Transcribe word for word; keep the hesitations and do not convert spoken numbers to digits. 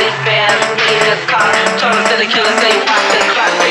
This band needs a car. Turn to the killers, they want to clap.